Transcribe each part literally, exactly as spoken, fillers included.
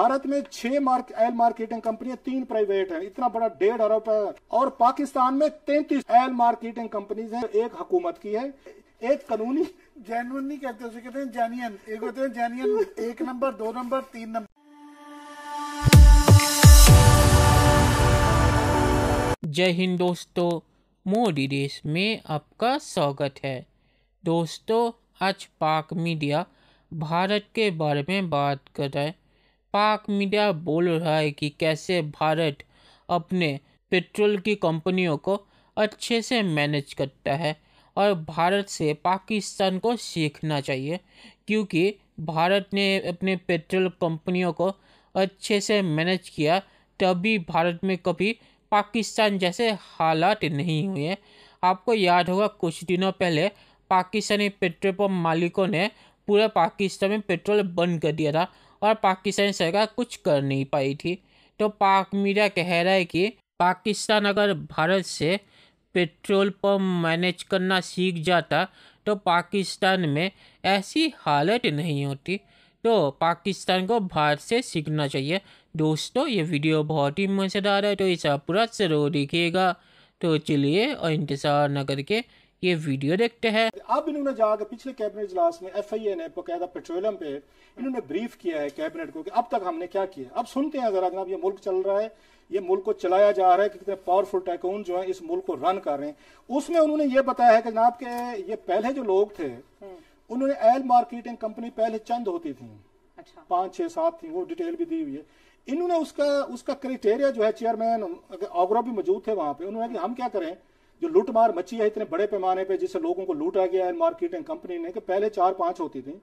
भारत में छह mark, L marketing कंपनियां, तीन प्राइवेट हैं, इतना बड़ा डेढ़ अरब है। और पाकिस्तान में तैंतीस एल मार्केटिंग कंपनीज हैं, एक हुकूमत की है। एक कानूनी जैनुअन नहीं कहते, उसे कहते हैं जैनियन। एक होते हैं जैनियन एक नंबर, दो नंबर, तीन नंबर। जय हिंद दोस्तों, मोदी देश में आपका स्वागत है। दोस्तों, आज पाक मीडिया भारत के बारे में बात कर रहा है। पाक मीडिया बोल रहा है कि कैसे भारत अपने पेट्रोल की कंपनियों को अच्छे से मैनेज करता है और भारत से पाकिस्तान को सीखना चाहिए, क्योंकि भारत ने अपने पेट्रोल कंपनियों को अच्छे से मैनेज किया तभी भारत में कभी पाकिस्तान जैसे हालात नहीं हुए। आपको याद होगा कुछ दिनों पहले पाकिस्तानी पेट्रोल पंप मालिकों ने पूरे पाकिस्तान में पेट्रोल बंद कर दिया था और पाकिस्तानी सरकार कुछ कर नहीं पाई थी। तो पाक मीडिया कह रहा है कि पाकिस्तान अगर भारत से पेट्रोल पंप मैनेज करना सीख जाता तो पाकिस्तान में ऐसी हालत नहीं होती। तो पाकिस्तान को भारत से सीखना चाहिए। दोस्तों, ये वीडियो बहुत ही मज़ेदार है, तो इसे पूरा ज़रूर देखिएगा। तो चलिए और इंतज़ार न करके ये वीडियो देखते हैं। अब इन्होंने जाकर पिछले कैबिनेट इजलास में एफ आई ए ने बकायदा पेट्रोलियम पे इन्होंने ब्रीफ किया है कैबिनेट को कि अब तक हमने क्या किया। अब सुनते हैं जरा जनाब, ये मुल्क चल रहा है, ये मुल्क को चलाया जा रहा है कि कितने पावरफुल टाइकून जो है इस मुल्क को रन कर रहे हैं। उसमें उन्होंने ये बताया है कि जनाब के ये पहले जो लोग थे उन्होंने एल मार्केटिंग कंपनी पहले चंद होती थी, अच्छा। पाँच छः सात थी, वो डिटेल भी दी हुई है। इन्होंने उसका उसका क्राइटेरिया जो है, चेयरमैन ओगरा भी मौजूद थे वहाँ पे, उन्होंने हम क्या करें जो लूटमार मची है इतने बड़े पैमाने पे जिससे लोगों को लूटा गया है मार्केटिंग कंपनी ने, कि पहले चार पांच होती थी,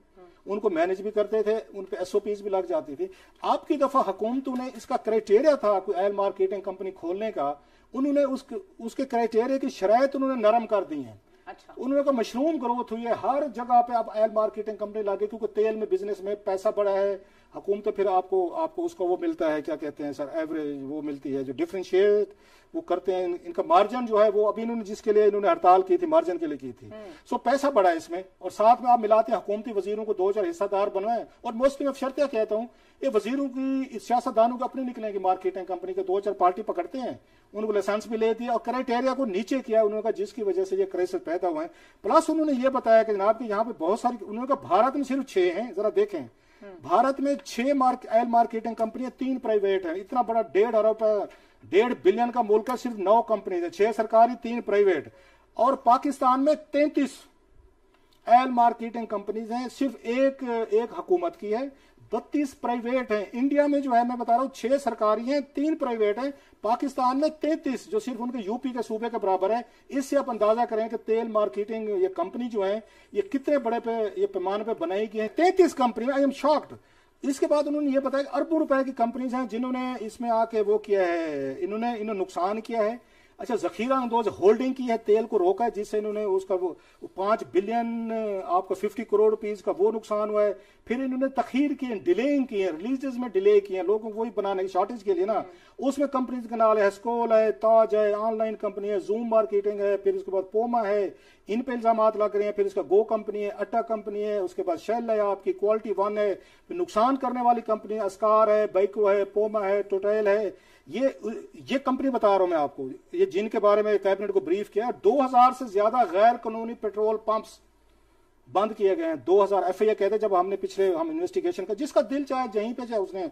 उनको मैनेज भी करते थे, उन पे एस ओ पीज़ भी लग जाती थी। आपकी दफ़ा हुकूमतों ने इसका क्राइटेरिया था कोई एल मार्केटिंग कंपनी खोलने का, उन्होंने उसके उसके क्राइटेरिया की शरायत उन्होंने नरम कर दी है, अच्छा। उन्होंने कहा मशरूम ग्रोथ हुई है, हर जगह पे आप एल मार्केटिंग कंपनी लागे, क्योंकि तेल में बिजनेस में पैसा बड़ा है। हुकूमत तो फिर आपको आपको उसका वो मिलता है, क्या कहते हैं सर, एवरेज वो मिलती है जो डिफ्रेंशिएट वो करते हैं, इनका मार्जिन जो है वो अभी इन्होंने जिसके लिए इन्होंने हड़ताल की थी मार्जिन के लिए की थी। सो पैसा बड़ा है इसमें, और साथ में आप मिलाते हैं हुकूमती वजीरों को दो चार हिस्सेदार बनवाएं। और मोस्टली मैं शर्तिया कहता हूँ ये वजीरों की सियासतदानों के अपने निकलेंगे मार्केटिंग कंपनी के, दो चार पार्टी पकड़ते हैं, उनको लाइसेंस भी ले दिया और क्राइटेरिया को नीचे किया उन्होंने कहा, जिसकी वजह से ये क्राइसिस पैदा हुए हैं। प्लस उन्होंने ये बताया कि जनाब कि यहाँ पे बहुत सारी, उन्होंने कहा भारत में सिर्फ छः हैं, जरा देखें भारत में छह मार्क, एल मार्केटिंग कंपनियां, तीन प्राइवेट हैं, इतना बड़ा डेढ़ अरब डेढ़ बिलियन का मुल्क है, सिर्फ नौ कंपनी है, छह सरकारी तीन प्राइवेट। और पाकिस्तान में तैंतीस एल मार्केटिंग कंपनीज हैं, सिर्फ एक एक हुकूमत की है, बत्तीस प्राइवेट हैं। इंडिया में जो है मैं बता रहा हूँ छह सरकारी हैं, तीन प्राइवेट हैं, पाकिस्तान में तैंतीस जो सिर्फ उनके यूपी के सूबे के बराबर है। इससे आप अंदाजा करें कि तेल मार्केटिंग ये कंपनी जो है ये कितने बड़े पे ये पैमाने पे बनाई गई है, तैंतीस कंपनी। I am shocked. इसके बाद उन्होंने ये बताया कि अरबों रुपए की कंपनीज हैं जिन्होंने इसमें आके वो किया है, इन्होंने इन्होंने नुकसान किया है, अच्छा जखीरा अंदोज होल्डिंग की है, तेल को रोका है, जिससे इन्होंने उसका वो पाँच बिलियन आपका फिफ्टी करोड़ रुपीज़ का वो नुकसान हुआ है। फिर इन्होंने तखीर की है, डिलेइंग की है, रिलीजेस में डिले किए हैं, लोगों को वही बनाने की शॉर्टेज के लिए ना, उसमें कंपनीज के नाम है हेस्कोल है, ताज है, ऑनलाइन कंपनी है, जूम मार्केटिंग है, फिर उसके बाद पोमा है, इन पर इल्ज़ाम लग रहे हैं। फिर इसका गो कंपनी है, अट्टा कंपनी है, उसके बाद शेल है, आपकी क्वालिटी वन है, नुकसान करने वाली कंपनी है, अस्कार है, बाइको है, पोमा है, टोटल है, ये ये कंपनी बता रहा हूँ मैं आपको, ये जिनके बारे में कैबिनेट को ब्रीफ किया। दो हज़ार से ज्यादा गैर कानूनी पेट्रोल पंप्स बंद किए गए हैं, दो हज़ार एफ आई ए कहते हैं, जब हमने पिछले हम इन्वेस्टिगेशन का, जिसका दिल चाहे जहीं पे चाहे उसने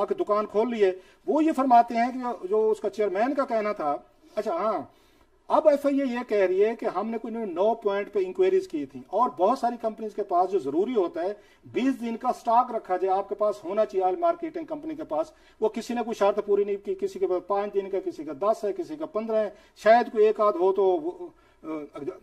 आके दुकान खोल ली है। वो ये फरमाते हैं कि जो उसका चेयरमैन का कहना था, अच्छा हाँ, अब एफ आई ए ये कह रही है कि हमने कोई नौ पॉइंट पे इंक्वायरीज की थी, और बहुत सारी कंपनीज के पास जो जरूरी होता है बीस दिन का स्टॉक रखा जाए, आपके पास होना चाहिए एल मार्केटिंग कंपनी के पास, वो किसी ने कोई शर्त पूरी नहीं की, किसी के पास पाँच दिन का, किसी का दस है, किसी का पंद्रह है, शायद कोई एक आध हो तो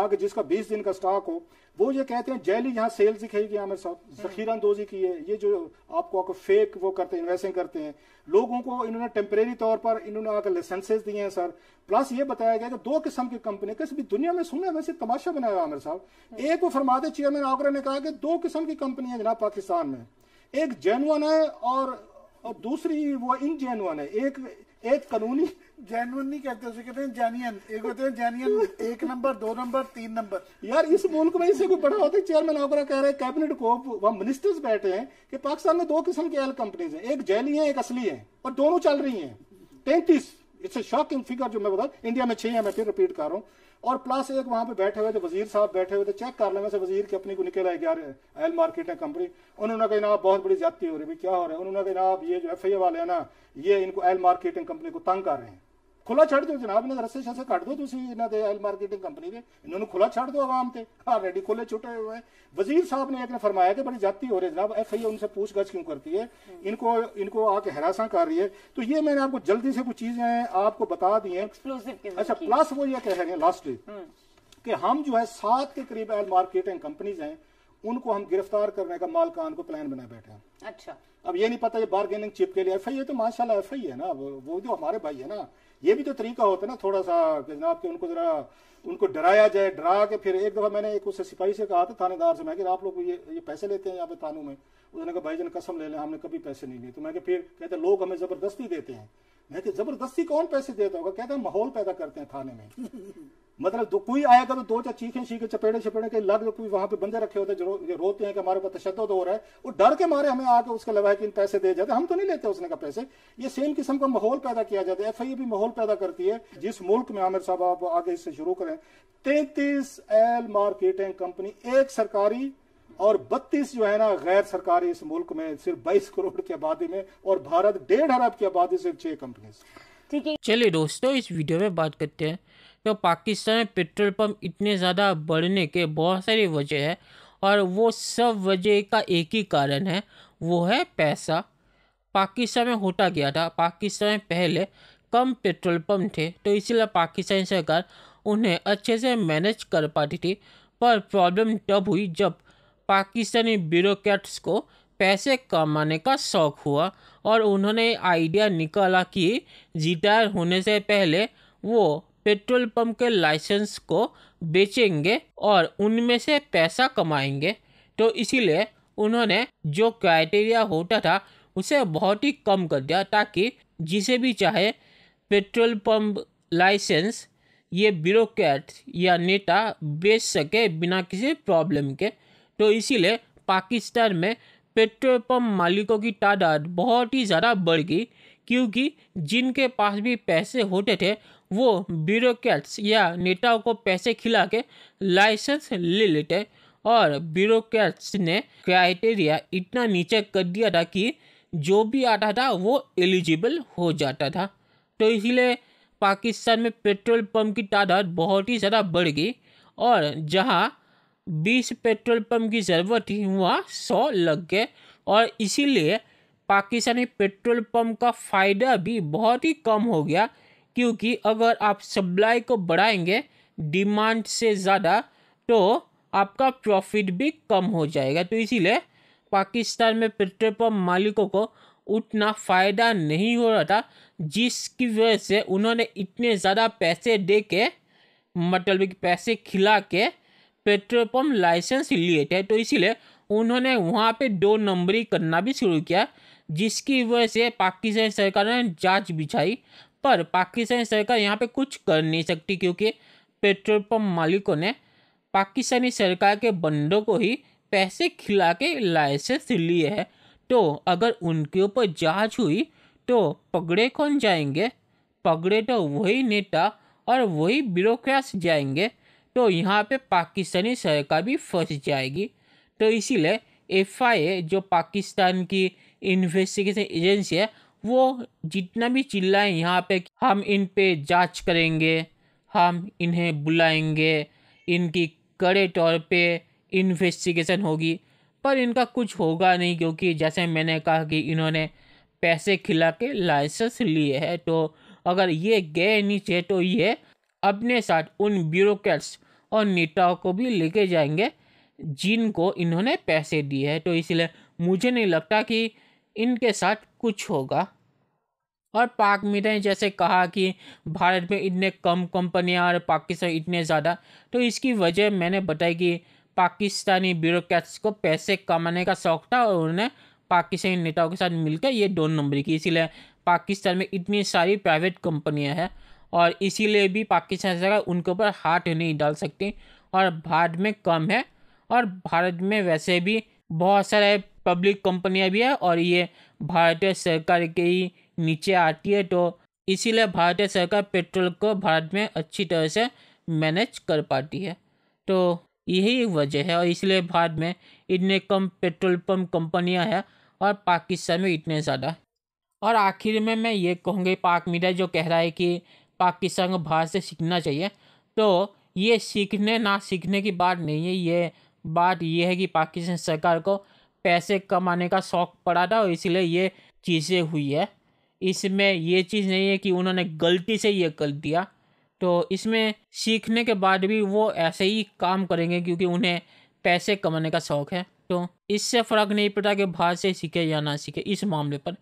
आगे जिसका बीस दिन का स्टॉक हो। वो ये कहते हैं जैली यहाँ सेल्स दिखेगी हमारे साथ, जखीरा अंदोजी की है, ये जो आपको फेक वो करते हैं, इन्वेस्टिंग करते हैं, लोगों को इन्होंने टेम्परेरी तौर पर इन्होंने आकर लाइसेंसेज दिए हैं सर। प्लस ये बताया गया कि दो किस्म की कंपनी, किसी भी दुनिया में सुना वैसे तमाशा बनाया हुआ हमारे साहब। एक वो फरमाते चेयरमैन ओगरा ने कहा कि दो किस्म की कंपनी है जनाब पाकिस्तान में, एक जेनुअन है और और दूसरी वो इनजेन्युइन है। एक एक कानूनी जेन्युइन नहीं कहते उसे, कहते हैं जेन्युइन। एक होते हैं जेन्युइन एक नंबर, दो नंबर, तीन नंबर। यार इस मुल्क में इससे कोई बड़ा होता है? चेयरमैन ओगरा कह रहे हैं कैबिनेट को, वहाँ मिनिस्टर्स बैठे हैं कि पाकिस्तान में दो किस्म की ऑयल कंपनीज हैं, एक जैली है एक असली है, और दोनों चल रही हैं। तैंतीस इट्स ए शॉकिंग फिगर जो मैं बता, इंडिया में छह है, मैं फिर रिपीट कर रहा हूँ। और प्लस एक वहां पे बैठे हुए थे वजीर साहब, बैठे हुए थे चेक कर लेने से वजीर की अपनी को निकल आए यार ऑयल मार्केट है कंपनी। उन्होंने कहा ना बहुत बड़ी ज्यादती हो रही है, क्या हो रहा है? उन्होंने कहा ना ये जो एफ आई ए वाले हैं ना ये इनको ऑयल मार्केटिंग कंपनी को तंग कर रहे हैं। खुला छड़ दो जनाब, इन्हें रस्से शस्से काट दो तुम इन्हों के ऑयल मार्केटिंग कंपनी के, इन्होंने खुला छड़ दो आवाम से। ऑलरेडी खुले छुटे हुए हैं। वजीर साहब ने एक ने फरमाया कि बड़ी जाती हो रही है जनाब, एफ आई ए उनसे पूछताछ क्यों करती है, इनको इनको आके हरासा कर रही है। तो ये मैंने आपको जल्दी से कुछ चीजें आपको बता दी है। अच्छा प्लस वो ये कह रहे हैं लास्ट कि हम जो है सात के करीब ऑयल मार्केटिंग कंपनीज हैं उनको हम गिरफ्तार करने का मालकान को प्लान बना बैठे हैं। अच्छा अब ये नहीं पता ये बार्गेनिंग चिप के लिए एफ आई ए तो माशाल्लाह एफ आई है ना, वो जो हमारे भाई है ना, ये भी तो तरीका होता है ना थोड़ा सा जनाब के उनको जरा उनको डराया जाए, डरा के। फिर एक दफा मैंने एक उससे सिपाही से कहा था थानेदार से, मैं कि आप लोग ये ये पैसे लेते हैं यहाँ पे थानों में? उसने कहा भाईजान कसम ले लें हमने कभी पैसे नहीं लिए। तो मैं कि फिर कहते लोग हमें जबरदस्ती देते हैं। मैं कि जबरदस्ती कौन पैसे देता होगा? कहते हैं माहौल पैदा करते हैं थाने में। मतलब कोई आएगा तो दो चार चीखें शीखें चपेड़े चपेड़े के लग, कोई वहां पे बंदे रखे होते जो रोते हैं कि हमारे ऊपर तशद्दुद हो रहा है, वो डर के मारे हमें आके उसका लगा है कि इन पैसे दे जाते, हम तो नहीं लेते। उसने कहा पैसे ये सेम किस्म का माहौल पैदा किया जाता है, एफ आई ए भी माहौल पैदा करती है जिस मुल्क में। आमिर साहब आप आगे इससे शुरू करें। तैंतीस एल मार्केटिंग कंपनी, एक सरकारी और बत्तीस जो है ना गैर सरकारी, इस मुल्क में सिर्फ बाईस करोड़ की आबादी में, और भारत डेढ़ अरब की आबादी सिर्फ छह कंपनी। ठीक है चलिए दोस्तों, इस वीडियो में बात करते हैं तो पाकिस्तान में पेट्रोल पंप इतने ज़्यादा बढ़ने के बहुत सारी वजह है, और वो सब वजह का एक ही कारण है, वो है पैसा। पाकिस्तान में होता गया था, पाकिस्तान में पहले कम पेट्रोल पंप थे तो इसीलिए पाकिस्तानी सरकार उन्हें अच्छे से मैनेज कर पाती थी। पर प्रॉब्लम तब हुई जब पाकिस्तानी ब्यूरोक्रेट्स को पैसे कमाने का शौक़ हुआ और उन्होंने आइडिया निकाला कि रिटायर होने से पहले वो पेट्रोल पंप के लाइसेंस को बेचेंगे और उनमें से पैसा कमाएंगे। तो इसीलिए उन्होंने जो क्राइटेरिया होता था उसे बहुत ही कम कर दिया ताकि जिसे भी चाहे पेट्रोल पंप लाइसेंस ये ब्यूरोक्रेट या नेता बेच सके बिना किसी प्रॉब्लम के। तो इसीलिए पाकिस्तान में पेट्रोल पंप मालिकों की तादाद बहुत ही ज़्यादा बढ़ गई, क्योंकि जिनके पास भी पैसे होते थे वो ब्यूरोक्रेट्स या नेताओं को पैसे खिला के लाइसेंस ले लेते, और ब्यूरोक्रेट्स ने क्राइटेरिया इतना नीचे कर दिया था कि जो भी आता था वो एलिजिबल हो जाता था। तो इसीलिए पाकिस्तान में पेट्रोल पंप की तादाद बहुत ही ज़्यादा बढ़ गई, और जहां बीस पेट्रोल पंप की ज़रूरत थी वहाँ सौ लग गए, और इसीलिए पाकिस्तानी पेट्रोल पंप का फ़ायदा भी बहुत ही कम हो गया, क्योंकि अगर आप सप्लाई को बढ़ाएंगे डिमांड से ज़्यादा तो आपका प्रॉफिट भी कम हो जाएगा। तो इसीलिए पाकिस्तान में पेट्रोल पंप मालिकों को उतना फ़ायदा नहीं हो रहा था, जिसकी वजह से उन्होंने इतने ज़्यादा पैसे दे के मतलब कि पैसे खिला के पेट्रोल पंप लाइसेंस लिए थे। तो इसीलिए उन्होंने वहाँ पे दो नंबरी करना भी शुरू किया, जिसकी वजह से पाकिस्तान सरकार ने जांच बिछाई। पर पाकिस्तान सरकार यहाँ पे कुछ कर नहीं सकती, क्योंकि पेट्रोल पंप मालिकों ने पाकिस्तानी सरकार के बंदों को ही पैसे खिला के लाइसेंस लिए हैं। तो अगर उनके ऊपर जांच हुई तो पकड़े कौन जाएंगे? पकड़े तो वही नेता और वही ब्यूरोक्रेट्स जाएंगे। तो यहाँ पे पाकिस्तानी सरकार भी फंस जाएगी। तो इसीलिए एफ आई ए जो पाकिस्तान की इन्वेस्टिगेशन एजेंसी है वो जितना भी चिल्लाएं यहाँ पे हम इन पे जांच करेंगे, हम इन्हें बुलाएंगे, इनकी कड़े तौर पे इन्वेस्टिगेशन होगी, पर इनका कुछ होगा नहीं, क्योंकि जैसे मैंने कहा कि इन्होंने पैसे खिला के लाइसेंस लिए है। तो अगर ये गए नीचे तो ये अपने साथ उन ब्यूरोक्रेट्स और नेताओं को भी लेके जाएंगे जिनको इन्होंने पैसे दिए हैं। तो इसलिए मुझे नहीं लगता कि इनके साथ कुछ होगा। और पाक मीडिया ने जैसे कहा कि भारत में इतने कम कंपनियां और पाकिस्तान इतने ज़्यादा, तो इसकी वजह मैंने बताई कि पाकिस्तानी ब्यूरोक्रेट्स को पैसे कमाने का शौक़ था और उन्होंने पाकिस्तानी नेताओं के साथ मिलकर ये डोन नंबर की, इसीलिए पाकिस्तान में इतनी सारी प्राइवेट कंपनियां हैं और इसीलिए भी पाकिस्तान सरकार उनके ऊपर हाथ नहीं डाल सकती। और भारत में कम है, और भारत में वैसे भी बहुत सारे पब्लिक कंपनियां भी है और ये भारतीय सरकार के ही नीचे आती है, तो इसीलिए भारतीय सरकार पेट्रोल को भारत में अच्छी तरह से मैनेज कर पाती है। तो यही वजह है और इसलिए भारत में इतने कम पेट्रोल पंप कंपनियां हैं और पाकिस्तान में इतने ज़्यादा। और आखिर में मैं ये कहूँगी पाक मीडिया जो कह रहा है कि पाकिस्तान को भारत से सीखना चाहिए, तो ये सीखने ना सीखने की बात नहीं है, ये बात यह है कि पाकिस्तान सरकार को पैसे कमाने का शौक़ पड़ा था और इसलिए ये चीज़ें हुई है। इसमें ये चीज़ नहीं है कि उन्होंने गलती से ये कर दिया, तो इसमें सीखने के बाद भी वो ऐसे ही काम करेंगे क्योंकि उन्हें पैसे कमाने का शौक़ है। तो इससे फ़र्क नहीं पड़ता कि भारत से सीखे या ना सीखे इस मामले पर।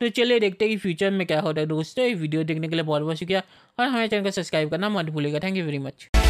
तो चलिए देखते हैं कि फ्यूचर में क्या होता है। दोस्तों, ये वीडियो देखने के लिए बहुत बहुत शुक्रिया और हमारे चैनल को सब्सक्राइब करना मत भूलिएगा। Thank you very much.